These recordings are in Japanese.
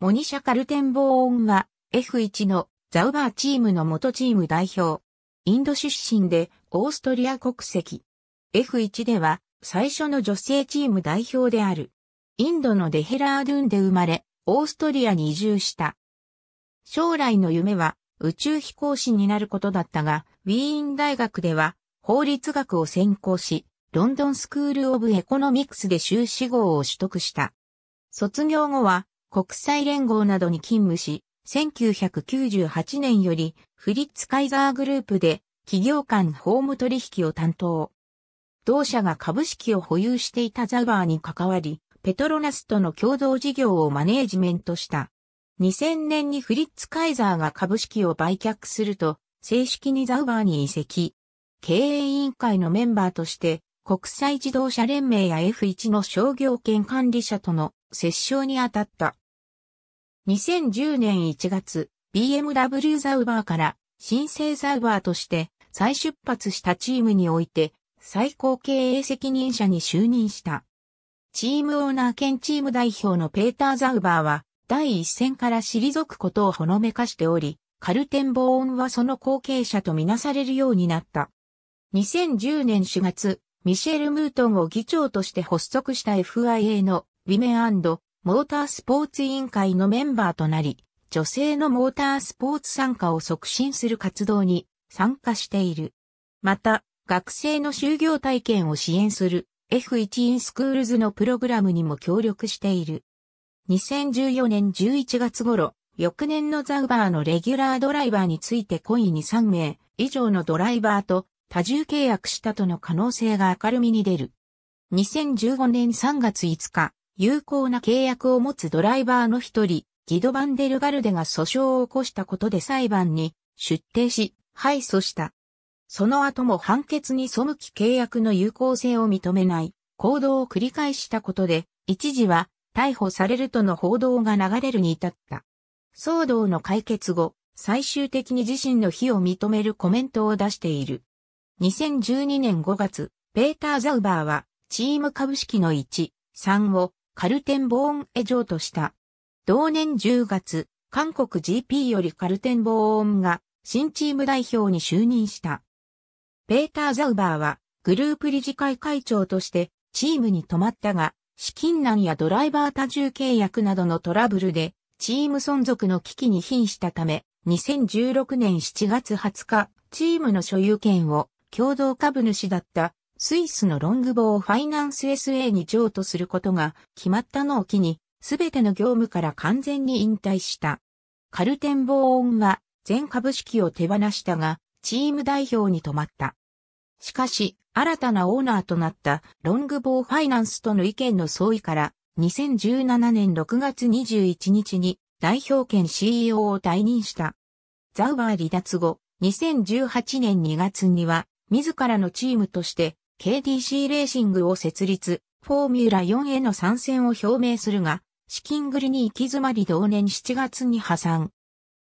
モニシャ・カルテンボーンは F1 のザウバーチームの元チーム代表。インド出身でオーストリア国籍。F1 では最初の女性チーム代表である。インドのデヘラードゥンで生まれ、オーストリアに移住した。将来の夢は宇宙飛行士になることだったが、ウィーン大学では法律学を専攻し、ロンドンスクール・オブ・エコノミクスで修士号を取得した。卒業後は、国際連合などに勤務し、1998年よりフリッツ・カイザーグループで企業間法務取引を担当。同社が株式を保有していたザバーに関わり、ペトロナスとの共同事業をマネージメントした。2000年にフリッツ・カイザーが株式を売却すると、正式にザバーに移籍。経営委員会のメンバーとして、国際自動車連盟や F1 の商業権管理者との折衝に当たった。2010年1月、BMW ザウバーから新生ザウバーとして再出発したチームにおいて最高経営責任者に就任した。チームオーナー兼チーム代表のペーター・ザウバーは第一線から退くことをほのめかしており、カルテンボーンはその後継者とみなされるようになった。2010年4月、ミシェル・ムートンを議長として発足した FIA のウィメン&モータースポーツ委員会のメンバーとなり、女性のモータースポーツ参加を促進する活動に参加している。また、学生の就業体験を支援する F1 インスクールズのプログラムにも協力している。2014年11月頃、翌年のザウバーのレギュラードライバーについて故意に3名以上のドライバーと多重契約したとの可能性が明るみに出る。2015年3月5日、有効な契約を持つドライバーの一人、ギド・ヴァンデルガルデが訴訟を起こしたことで裁判に出廷し、敗訴した。その後も判決に背き契約の有効性を認めない行動を繰り返したことで、一時は逮捕されるとの報道が流れるに至った。騒動の解決後、最終的に自身の非を認めるコメントを出している。2012年5月、ペーター・ザウバーは、チーム株式の 1/3 をカルテンボーンへ譲渡した。同年10月、韓国 GP よりカルテンボーンが新チーム代表に就任した。ペーター・ザウバーは、グループ理事会会長としてチームに泊まったが、資金難やドライバー多重契約などのトラブルで、チーム存続の危機に瀕したため、2016年7月20日、チームの所有権を、共同株主だったスイスのロングボーファイナンス SA に譲渡することが決まったのを機に、すべての業務から完全に引退した。カルテンボーンは全株式を手放したが、チーム代表に止まった。しかし、新たなオーナーとなったロングボーファイナンスとの意見の相違から、2017年6月21日に代表兼 CEO を退任した。ザウバー離脱後、2018年2月には、自らのチームとして KDC レーシングを設立、フォーミュラ4への参戦を表明するが、資金繰りに行き詰まり同年7月に破産。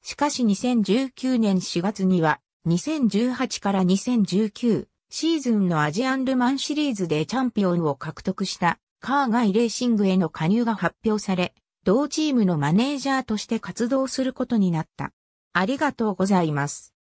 しかし2019年4月には、2018から2019シーズンのアジアンルマンシリーズでチャンピオンを獲得したカーガイレーシングへの加入が発表され、同チームのマネージャーとして活動することになった。ありがとうございます。